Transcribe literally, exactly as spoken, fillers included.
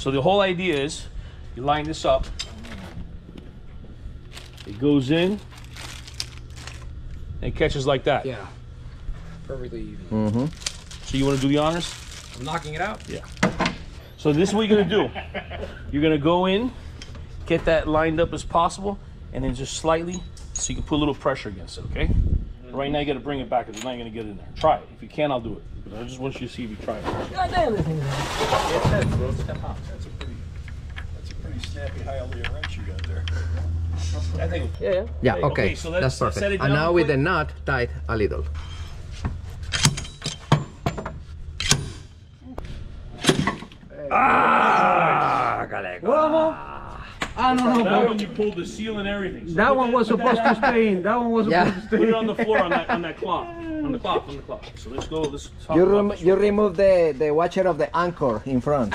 So the whole idea is you line this up, it goes in and catches like that. Yeah, perfectly even. Mm-hmm. So you want to do the honors? I'm knocking it out. Yeah. So this is what you're going to do. You're going to go in, get that lined up as possible, and then just slightly, so you can put a little pressure against it, okay? Right now you got to bring it back, because you're not going to get in there. Try it. If you can, I'll do it. But I just want you to see if you try it. God damn it. That's it, bro. Step up. That's a pretty, that's a pretty snappy, high alley wrench you got there. I think, yeah, yeah. Yeah, okay. Okay, so that's perfect. Set it down and now with the nut, tight a little. Ah, well, I don't know. That one you pulled the seal and everything. So that one was supposed that, to stay in. That one was yeah. supposed to stay in. Put it on the floor on that on that clock. On the clock, on the clock. So let's go. Let's talk you about rem this you remove the the watcher of the anchor in front.